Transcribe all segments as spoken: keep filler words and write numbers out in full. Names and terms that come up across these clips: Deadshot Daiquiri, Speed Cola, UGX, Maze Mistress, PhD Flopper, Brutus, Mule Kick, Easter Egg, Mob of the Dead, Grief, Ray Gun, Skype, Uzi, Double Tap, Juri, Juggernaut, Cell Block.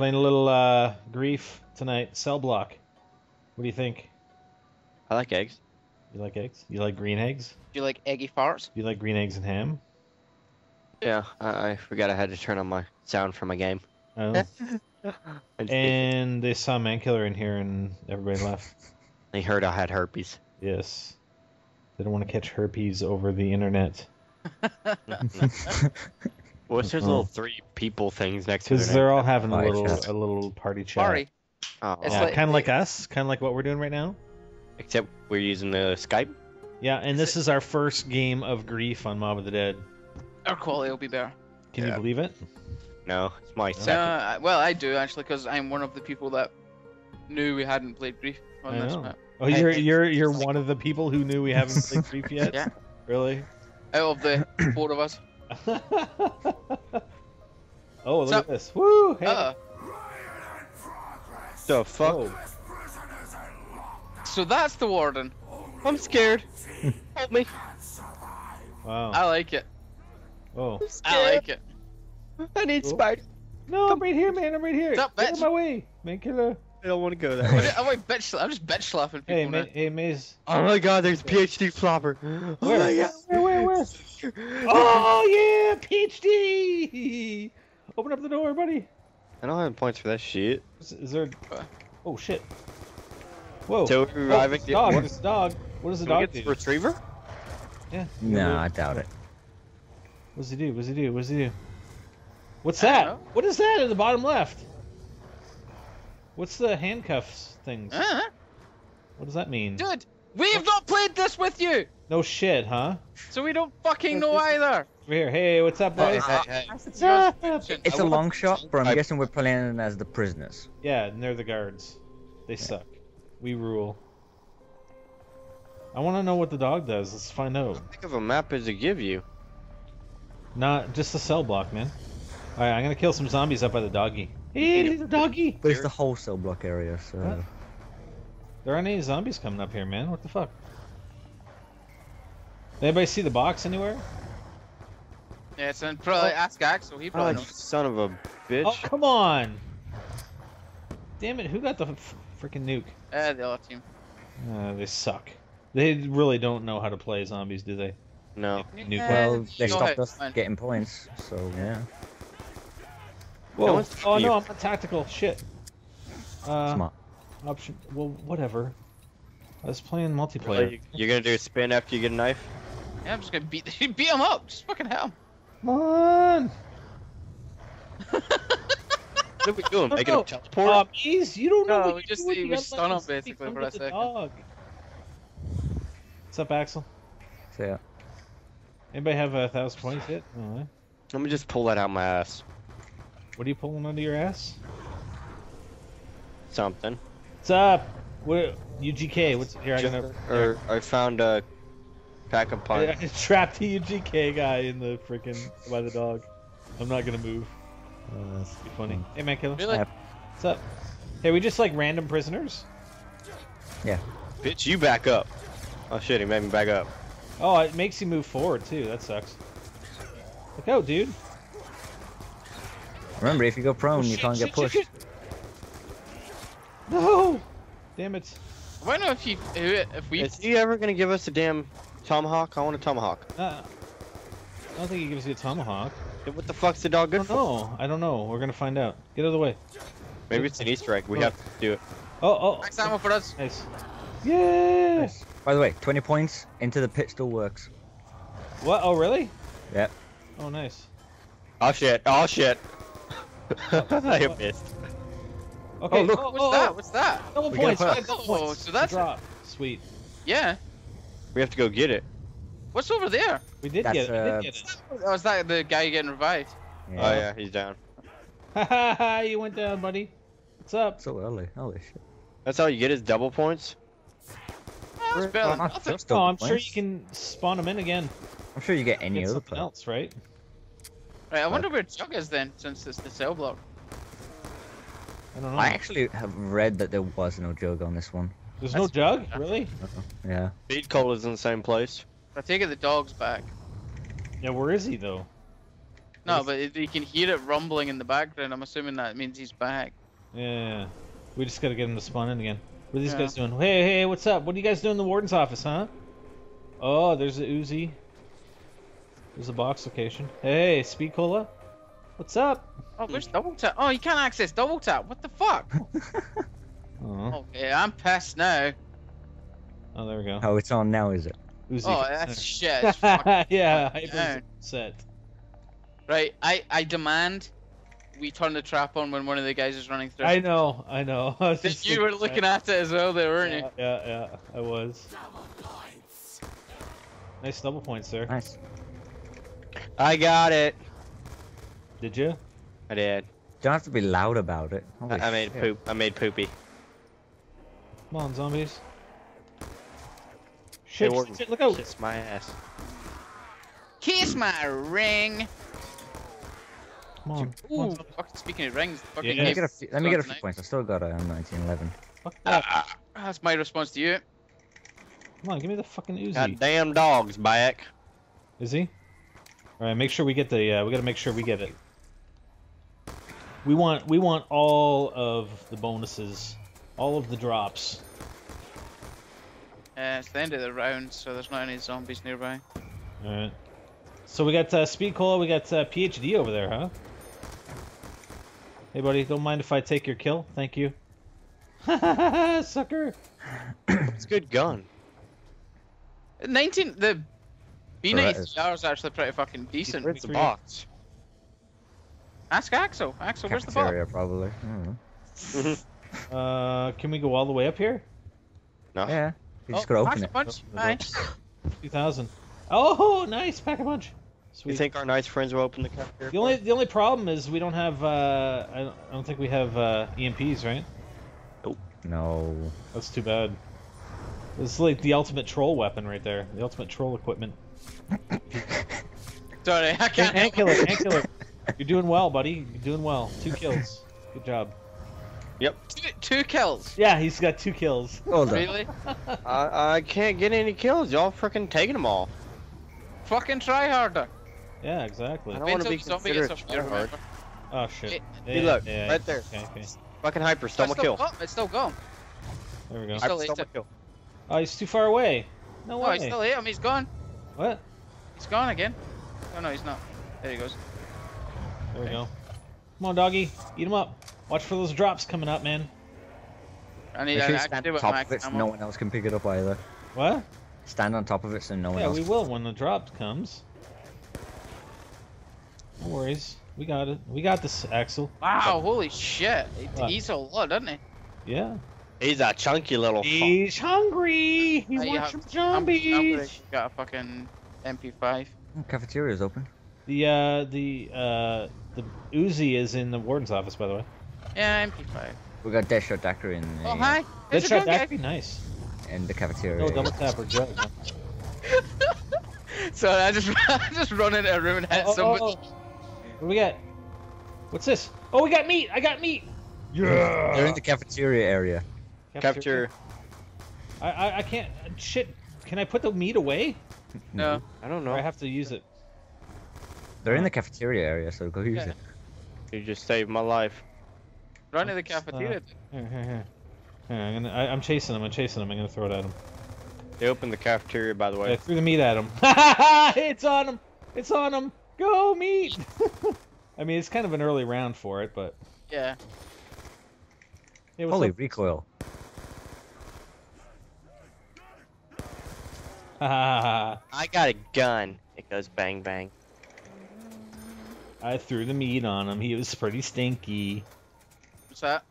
Playing a little uh, Grief tonight. Cell block. What do you think? I like eggs. You like eggs? You like green eggs? Do you like eggy farts? You like green eggs and ham? Yeah, I, I forgot I had to turn on my sound for my game. Oh. And they saw Mankiller in here and everybody left. They heard I had herpes. Yes. They don't want to catch herpes over the internet. Well, it's just little three people things next to it. Because they're all having a little a little party chat. Party. Oh. Yeah, like, kind of like us, kind of like what we're doing right now. Except we're using the Skype. Yeah, and this is our first game of Grief on Mob of the Dead. Our quality will be better. Can yeah. you believe it? No, it's my second. Uh, well, I do, actually, because I'm one of the people that knew we hadn't played Grief on this map. Oh, you're, you're, you're one of the people who knew we haven't played Grief yet? Yeah. Really? Out of the four of us. Oh, look at this. Woo! Hey. Uh, the fuck? Oh. So that's the warden. I'm scared. Help me. Wow. I like it. Oh. I like it. I need cool. Spider. No, I'm right here, man. I'm right here. Stop, bitch. Get out of my way. Man, killer. I don't want to go that way. I'm, like bitch I'm just bitch slapping people. Hey, ma hey, Maze. Oh my god, there's PhD Flopper. Where? Oh my god. Where, where, where? Oh yeah, PhD! Open up the door, buddy. I don't have points for that shit. Is, is there... Oh shit. Whoa. So we're arriving... Oh, dog. It's a dog. What does the dog do? Retriever? Yeah. No, I doubt it. What does he do? What does he do? What does he do? What's that? What is that in the bottom left? What's the handcuffs things? Uh-huh. What does that mean? Dude, we have not played this with you! No shit, huh? So we don't fucking know either! We're here. Hey, what's up, boys? Uh, hey, hey. Uh, it's a long shot, but I'm guessing we're playing as the prisoners. Yeah, and they're the guards. They yeah. suck. We rule. I want to know what the dog does. Let's find out. What think of a map is to give you? Not just a cell block, man. Alright, I'm gonna kill some zombies up by the doggy. Hey, there's a doggy! But it's the whole cell block area, so... What? There aren't any zombies coming up here, man. What the fuck? Did anybody see the box anywhere? Yeah, it's in probably... Oh. Ask Axel, he probably oh, knows. Son of a bitch. Oh, come on! Damn it, who got the freaking nuke? Uh, the other team. Uh, they suck. They really don't know how to play zombies, do they? No. Nuke well, they stopped us Fine. getting points, so yeah. Whoa. No, oh no, I'm not tactical. Shit. Uh, Smart. Option. Well, whatever. I was playing multiplayer. Really? You're gonna do a spin after you get a knife? Yeah, I'm just gonna beat the, beat him up. Just fucking hell. Come on. What are we doing? No, Making no. a teleport? Uh, geez, you don't know no, what we just we stun him basically for a second. Dog. What's up, Axel? So, yeah. Anybody have a thousand points yet? Right. Let me just pull that out of my ass. What are you pulling under your ass? Something. What's up? What U G K? What's here? I gonna. Or I found a pack of punch. I, I trapped the U G K guy in the freaking by the dog. I'm not gonna move. Uh, that's be funny. Mm. Hey, man, killer. Really? What's up? Hey, we just like random prisoners. Yeah. Bitch, you back up. Oh shit, he made me back up. Oh, it makes you move forward too. That sucks. Look out, dude. Remember, if you go prone, oh, you shit, can't shit, get pushed. Shit, shit. No! Damn it. I wonder if he, if we... Is he ever going to give us a damn tomahawk? I want a tomahawk. Uh, I don't think he gives you a tomahawk. What the fuck's the dog good for? No, I don't know. We're going to find out. Get out of the way. Maybe it's an Easter egg. We oh. have to do it. Oh, oh. Next ammo for us. Nice. Yes. Nice. By the way, twenty points into the pit still works. What? Oh, really? Yep. Oh, nice. Oh, shit. Oh, shit. I missed. Okay, oh, look. Oh, what's oh, that? What's that? Double points. Five double points. So that's drop. It. Sweet. Yeah. We have to go get it. What's over there? We did that's, get it. Uh, we did get it. Oh, is that the guy getting revived? Yeah. Oh yeah, he's down. Haha, you went down, buddy. What's up? So early. Holy shit. That's all you get is double points. Oh, that's better than nothing. Oh, I'm points. sure you can spawn them in again. I'm sure you get any other something else, right? Right, I wonder where Jug is then, since it's the cell block. I don't know. I actually have read that there was no Jug on this one. There's That's no Jug? Really? Yeah. Speed Cola's in the same place. I take it the dog's back. Yeah, where is he though? No, but if you can hear it rumbling in the background, I'm assuming that means he's back. Yeah, we just gotta get him to spawn in again. What are these yeah. guys doing? Hey, hey, what's up? What are you guys doing in the warden's office, huh? Oh, there's a Uzi. There's a box location. Hey, Speed Cola. What's up? Oh, where's Double Tap? Oh, you can't access Double Tap. What the fuck? Oh, yeah, I'm pissed now. Oh, there we go. Oh, it's on now, is it? Uzi oh, that's there. Shit. It's fucking yeah, hyper's upset. Right, I, I demand we turn the trap on when one of the guys is running through. I know, I know. I was just you were looking at it as well there, weren't yeah, you? Yeah, yeah, I was. Double points. Nice double points, sir. Nice. I got it. Did you? I did. Don't have to be loud about it. Holy I made shit. poop. I made poopy. Come on, zombies. Shit, hey, shit, shit, look out. Kiss my ass. Kiss my ring. Come on. Ooh, Ooh. Fuck, speaking of rings, fucking yeah. Let me get a few, let me get a few points. I still got a nineteen eleven. Fuck that. Uh, that's my response to you. Come on, give me the fucking Uzi. God damn dog's back. Is he? Alright, make sure we get the, uh, we gotta make sure we get it. We want, we want all of the bonuses. All of the drops. Uh, it's the end of the round, so there's not any zombies nearby. Alright. So we got, uh, Speed Cola, we got, uh, P H D over there, huh? Hey buddy, don't mind if I take your kill, thank you. Ha sucker! It's a good gun. nineteen, the... B ninety-three R is actually pretty fucking decent. Where's the box? Ask Axel. Axel, where's the box? Probably. uh, can we go all the way up here? No. Yeah. You just gotta open it. Pack a punch. two thousand. Oh, nice. Pack a punch. Sweet. You think our nice friends will open the cap here? The only, the only problem is we don't have. Uh, I, don't, I don't think we have uh, E M Ps, right? Nope. No. That's too bad. It's like the ultimate troll weapon right there. The ultimate troll equipment. Sorry, I can't. Ant killer, ant killer. You're doing well, buddy. You're doing well. Two kills. Good job. Yep. Two, two kills. Yeah, he's got two kills. Hold really? I, I can't get any kills. Y'all freaking taking them all. Fucking try harder. Yeah, exactly. I don't want to be considered try hard. Oh shit. It, hey, yeah, look, yeah, right there. Okay, okay. Fucking hyper. Stomach kill. Gone. It's still gone. There we go. Hyper, stomach kill. Oh, he's too far away. No way. Oh, I still hit him. He's gone. What? He's gone again. Oh no, he's not. There he goes. There we okay. go. Come on, doggy. Eat him up. Watch for those drops coming up, man. I need to stand on top of it so no one else can pick it up either. What? Stand on top of it so no one yeah, else can. Yeah, we will when the drop comes. No worries. We got it. We got this, Axel. Wow, but... holy shit. He eats a lot, doesn't he? Yeah. He's a chunky little. He's fuck. hungry. He hey, wants some zombies. I'm, I'm got a fucking M P five. The cafeteria's open. The uh, the uh, the Uzi is in the warden's office, by the way. Yeah, M P five. We got Deadshot Daiquiri in. The, oh hi. Deadshot Daiquiri, nice. In the cafeteria. No double tap or jug. So I just I just run into a room and hit oh, somebody. Oh, oh. What do we got? What's this? Oh, we got meat. I got meat. Yeah. They're in the cafeteria area. Capture. I, I I can't. Shit. Can I put the meat away? No. I don't know. Or I have to use it. They're in the cafeteria area, so go use yeah. it. You just saved my life. Run to the cafeteria. Uh, here, here, here. here I'm, gonna, I, I'm chasing him. I'm chasing him. I'm gonna throw it at him. They opened the cafeteria, by the way. I threw the meat at him. It's on him. It's on him. Go meat. I mean, it's kind of an early round for it, but. Yeah. Hey, Holy up? recoil. I got a gun. It goes bang bang. I threw the meat on him. He was pretty stinky. What's that?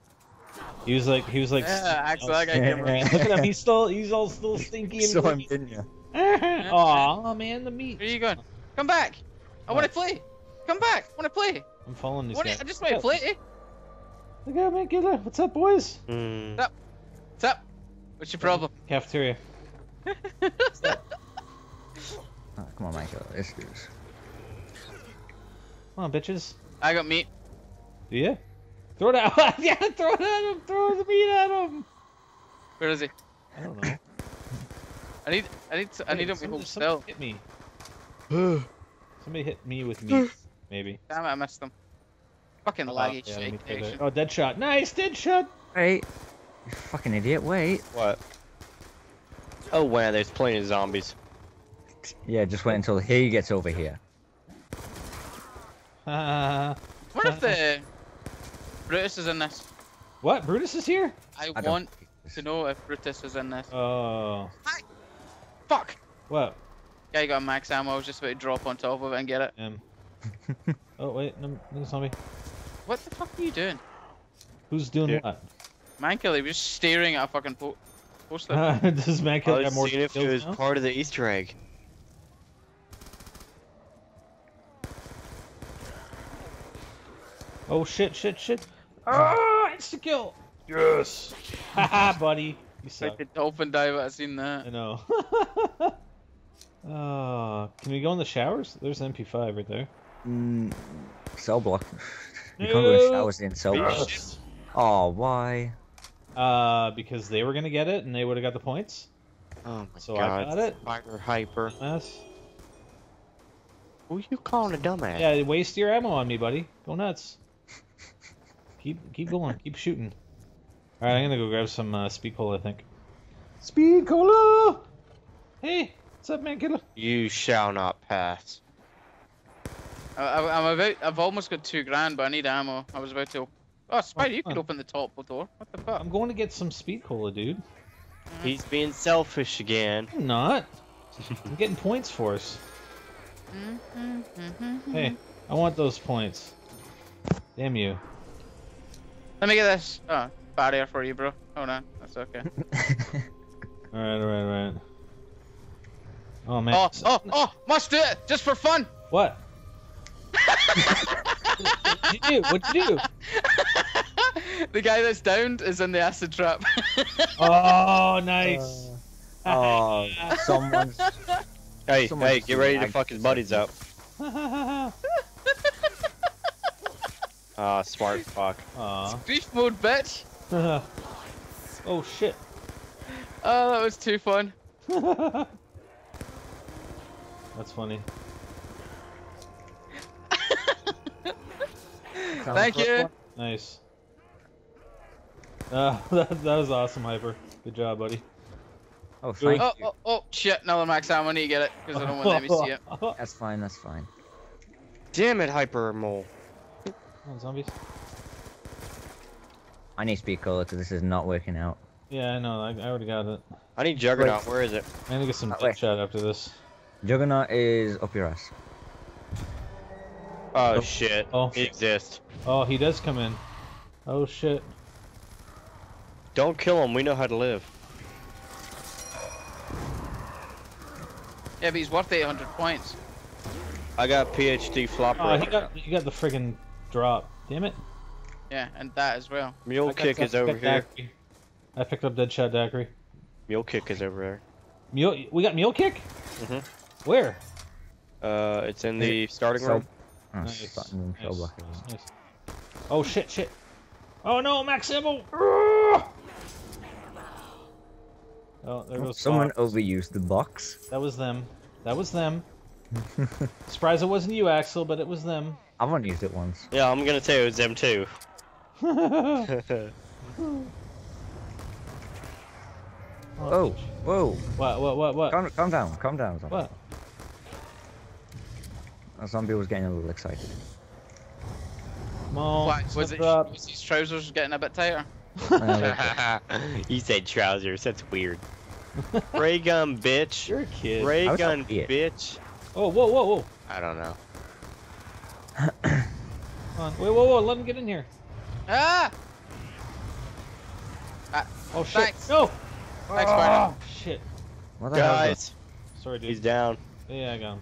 He was like, he was like. Yeah, actually, I got him. Look at him. He's still, he's all still stinky. So I'm in you. Aw, man, the meat. Where are you going? Come back. I want to play. Come back. I want to play. I'm following these guys. I just want to play. Look out, man. Get up. What's up, boys? Mm. What's up? What's up? What's your problem? Cafeteria. Oh, come on, Michael. Let's do this. Come on, bitches. I got meat. Do you? Throw it out. Yeah, throw it at him. Throw the meat at him. Where is he? I don't know. I need. I need. To, hey, I need him to hold still. Hit me. Somebody hit me with meat. Maybe. Damn it, I missed them. Fucking oh, laggy yeah, shake connection. Oh, Deadshot. Nice, Deadshot! Wait. You fucking idiot, wait. What? Oh, wow, there's plenty of zombies. Yeah, just wait until he gets over here. Uh, what if the... Brutus is in this? What? Brutus is here? I, I want to know if Brutus is in this. Oh. Hi. Fuck! What? Yeah, you got a max ammo, I was just about to drop on top of it and get it. Um. Oh, wait, no, no zombie. What the fuck are you doing? Who's doing yeah. what? Mankilly was just staring at a fucking po poster. Uh, does Mankilly have more skills now? It was part of the Easter egg. Oh shit, shit, shit. Ah, it's the kill! Yes! Haha, buddy. You suck. Like the dolphin dive, I've seen that. I know. Uh, can we go in the showers? There's an M P five right there. Mm, cell block. You no, can't go in the showers in cell block. Oh, why? Uh, because they were gonna get it and they would have got the points. Oh my so god. So I got it. Hyper, hyper. Yes. Who are you calling a dumbass? Yeah, waste your ammo on me, buddy. Go nuts. keep, keep going. Keep shooting. All right, I'm gonna go grab some uh, Speed Cola, I think. Speed Cola. Hey. What's up, man, killer? You shall not pass. I, I, I'm about. I've almost got two grand, but I need ammo. I was about to. Oh, Spider, oh, you could open the top door. What the fuck? I'm going to get some Speed Cola, dude. He's being selfish again. I'm not. I'm getting points for us. Hey, I want those points. Damn you. Let me get this. Oh, barrier for you, bro. Hold on. That's okay. all right, all right, all right. Oh man! Oh, oh, oh! Must do it just for fun. What? What'd you do? What'd you do? The guy that's downed is in the acid trap. Oh, nice! Uh, oh, someone's. Hey, someone's hey, get ready to fuck his buddies up. Ah, oh, smart fuck. Aww. Grief mode, bitch. Oh shit! Oh, that was too fun. That's funny. Thank you. Nice. Uh, that, that was awesome, Hyper. Good job, buddy. Oh, thank oh, you. Oh, oh, shit. Another max ammo. I need to get it because I don't want to see it. That's fine. That's fine. Damn it, Hyper Mole. Oh, zombies. I need Speed Cola because this is not working out. Yeah, I know. I, I already got it. I need Juggernaut. Wait. Where is it? I need to get some Deadshot after this. Juggernaut is up your ass. Oh, oh. shit. Oh. He exists. Oh, he does come in. Oh shit. Don't kill him, we know how to live. Yeah, but he's worth eight hundred points. I got P H D Flopper. Oh, he got, he got the friggin' drop. Damn it. Yeah, and that as well. Mule Kick is over here. Daiquiri. I picked up Deadshot Daiquiri. Mule Kick is over there. Mule, we got Mule Kick? Mm-hmm. Where? Uh, it's in the it starting room. Oh, nice. Starting nice. Room. Nice. Oh shit, shit. Oh no, max ammo! Oh, there goes someone box. Overused the box. That was them. That was them. Surprised it wasn't you, Axel, but it was them. I've only used it once. Yeah, I'm gonna say it was them too. Oh, whoa. What, what, what, what? Calm, calm down, calm down, zombie. What? A zombie was getting a little excited. Come on, what, was, it, was his trousers getting a bit tighter? You said trousers, that's weird. Ray Gun, bitch. You're a kid. Ray Gun, bitch. Oh, whoa, whoa, whoa. I don't know. Come on. Wait, whoa, whoa, let him get in here. Ah! ah oh, shit. Thanks. No! Thanks, Barnum. Oh, shit. What the Guys. Hell Sorry, dude. He's down. Yeah, I got him.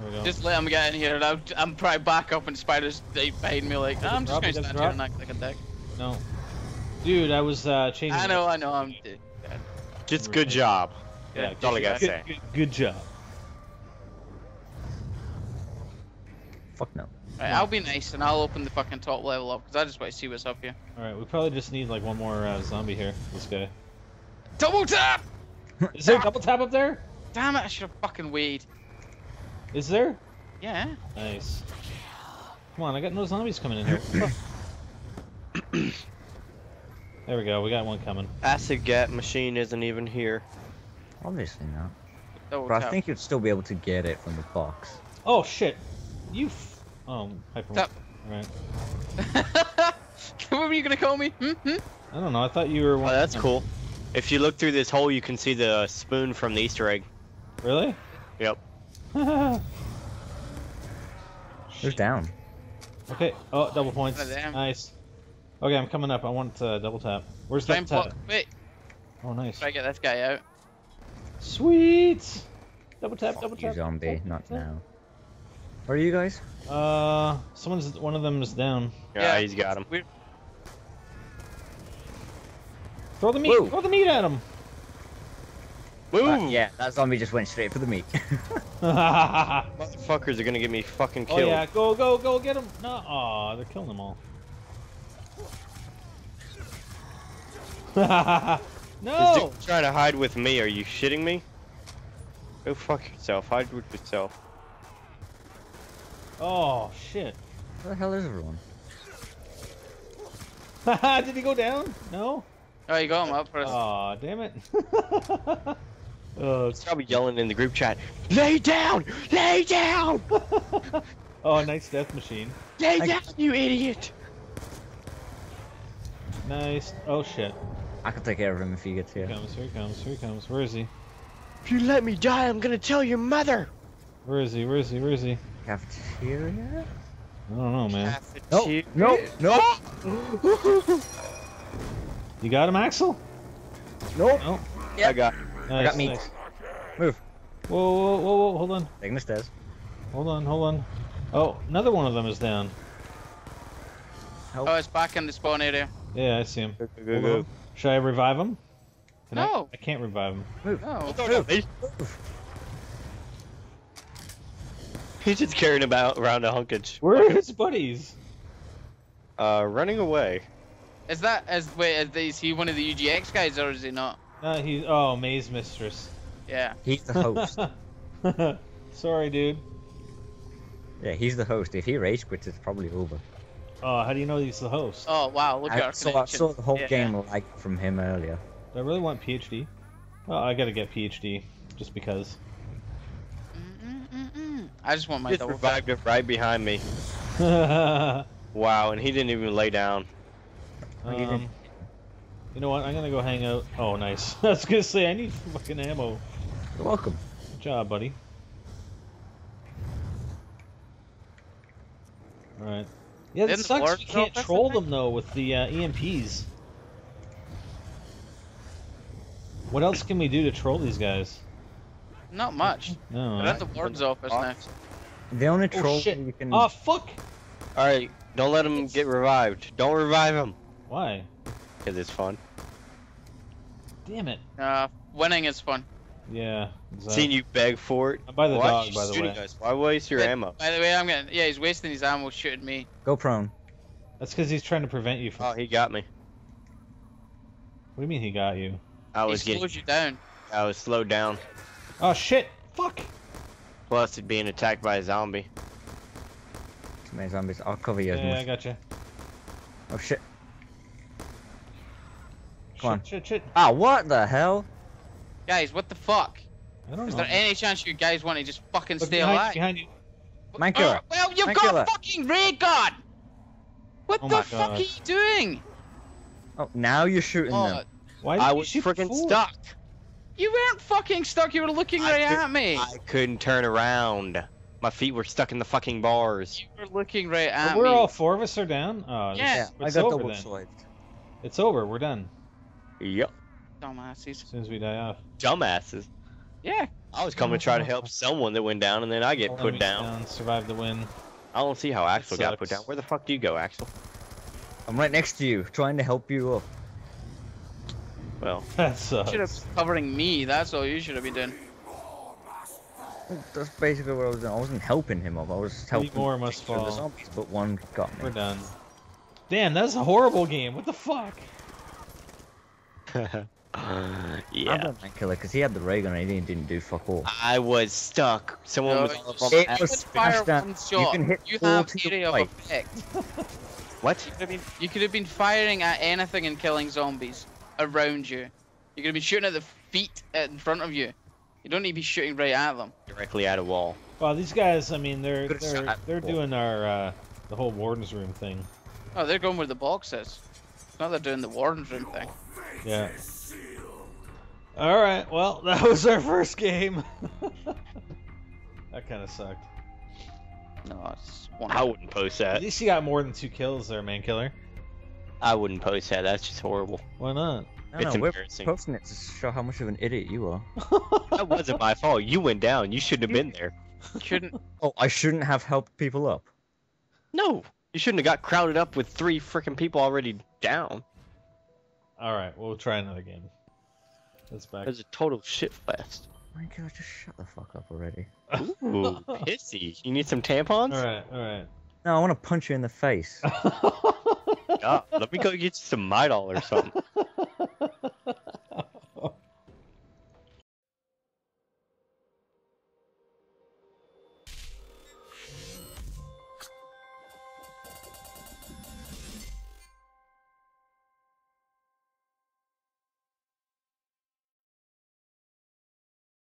There we go. Just let him get in here, and I'm, I'm probably back up, and Spider's behind me like, oh, I'm just going to stand here and act like a dick. No. Dude, I was uh, changing... I know, it. I know, I'm... Dead. Just good job. Yeah, yeah, that's all I gotta good, say. Good, good job. Fuck no. Right, I'll be nice and I'll open the fucking top level up because I just want to see what's up here. Alright, we probably just need like one more uh, zombie here. This guy. Double tap! Is there a double tap up there? Damn it, I should have fucking weed. Is there? Yeah. Nice. Come on, I got no zombies coming in here. There we go, we got one coming. Acid Gat machine isn't even here. Obviously not. Double but tap. I think you'd still be able to get it from the box. Oh shit! You f- Oh, hyper- Tap. Alright. What were you gonna call me? Hmm? Hmm? I don't know, I thought you were one- Oh, that's cool. If you look through this hole, you can see the spoon from the Easter egg. Really? Yep. They're down. Okay, oh, double points. Oh, nice. Okay, I'm coming up. I want to uh, double tap. Where's double tap? Wait. Oh, nice. Try to get this guy out. Sweet! Double tap, Fuck double you tap. Zombie, double not tap. Now. Where are you guys? Uh, someone's. One of them is down. Yeah, yeah he's got him. Weird. Throw the meat! Whoa. Throw the meat at him! Woo! Uh, yeah, that zombie just went straight for the meat. Motherfuckers are gonna get me fucking killed. Oh yeah, go, go, go, get him! No, aw, oh, they're killing them all. No! This dude trying to hide with me, are you shitting me? Go fuck yourself, hide with yourself. Oh, shit. Where the hell is everyone? Haha, did he go down? No? Oh, you got him up first. Aw, damn it. Oh, it's probably yelling in the group chat. Lay down! Lay down! Oh, nice death machine. Lay I down, you idiot! Nice. Oh, shit. I can take care of him if he gets here. Here he comes, here he comes, here he comes. Where is he? If you let me die, I'm gonna tell your mother! Where is he, where is he, where is he? Cafeteria? I don't know, man. Cafeteria? Nope, nope, nope! You got him, Axel? Nope. Nope. Yep. I got him. Nice, I got meat. Nice. Move. Whoa, whoa, whoa, whoa, hold on. Taking the stairs. Hold on, hold on. Oh, another one of them is down. Help. Oh, it's back in the spawn area. Yeah, I see him. Go, go, go. Should I revive him? Can no! I, I can't revive him. Move. No. Move. Move. He's just carrying about around a hunkage. Where are his buddies? Uh, running away. Is that, as wait, is he one of the U G X guys or is he not? No, uh, he's, oh, Maze Mistress. Yeah. He's the host. Sorry, dude. Yeah, he's the host. If he rage quits, it's probably over. Oh, how do you know he's the host? Oh, wow, look at our connection. I saw the whole yeah. game like from him earlier. Do I really want P H D? Well, I gotta get P H D, just because. Mm-mm-mm-mm. I just want my just double revived it right behind me. Wow, and he didn't even lay down. Um, you know what, I'm gonna go hang out. Oh, nice. I was gonna say, I need fucking ammo. You're welcome. Good job, buddy. Alright. Yeah, it sucks. You can't troll them though with the uh, E M Ps. What else can we do to troll these guys? Not much. No. They're at the ward's office next. The only troll you can. Oh fuck! All right, don't let them get revived. Don't revive them. Why? Because it's fun. Damn it. Uh, winning is fun. Yeah. Exactly. Seen you beg for it. By the Why dog, by the way. Us? Why waste your but, ammo? By the way, I'm gonna. Yeah, he's wasting his ammo shooting me. Go prone. That's because he's trying to prevent you from. Oh, he got me. What do you mean he got you? I was he getting. Slowed you down. I was slowed down. Oh shit! Fuck. Plus, it being attacked by a zombie. Too many zombies. I'll cover you. Yeah, I got you. Oh shit. Come shit, on. Shit, shit. Ah, what the hell? Guys, what the fuck? I don't Is know. There any chance you guys want to just fucking Look, stay behind, alive? Behind you. Man killer. Uh, well, you've Man got killer. fucking Ray Gun! What oh the fuck are you doing? Oh, now you're shooting oh. them. Why did I was freaking stuck. You weren't fucking stuck, you were looking I right at me. I couldn't turn around. My feet were stuck in the fucking bars. You were looking right at well, we're me. We're all four of us are down? Oh, yeah. It's, it's I got over then. It's over, we're done. Yep. Dumbasses. As soon as we die off. Dumbasses? Yeah. I was coming to try to help someone that went down and then I get Don't put down. down. Survive the win. I don't see how Axel got put down. Where the fuck do you go, Axel? I'm right next to you, trying to help you up. Well, that sucks. You should have been covering me, that's all you should have been doing. That's basically what I was doing. I wasn't helping him up, I was just helping more must fall. the zombies, but one got me. We're done. Damn, that's a horrible game, what the fuck? Uh, yeah. I don't kill it because he had the ray gun and he didn't do fuck all. I was stuck. Someone no, was. It was fire one shot. You can hit you have area of effect. What? You could, have been, you could have been firing at anything and killing zombies around you. You could have been shooting at the feet in front of you. You don't need to be shooting right at them. Directly at a wall. Well, these guys, I mean, they're Good they're they're wall. doing our uh, the whole warden's room thing. Oh, they're going where the box is. Now they're doing the warden's room thing. Yeah. All right. Well, that was our first game. That kind of sucked. No, it's I wouldn't post that. At least you got more than two kills there, man killer. I wouldn't post that. That's just horrible. Why not? No, it's no, embarrassing. We're posting it to show how much of an idiot you are. That wasn't my fault. You went down. You shouldn't have been there. Shouldn't. Oh, I shouldn't have helped people up. No, you shouldn't have got crowded up with three freaking people already down. All right, we'll try another game. That's back. There's a total shit fest. My God, just shut the fuck up already. Ooh, pissy. You need some tampons? Alright, alright. No, I want to punch you in the face. God, let me go get you some Midol or something.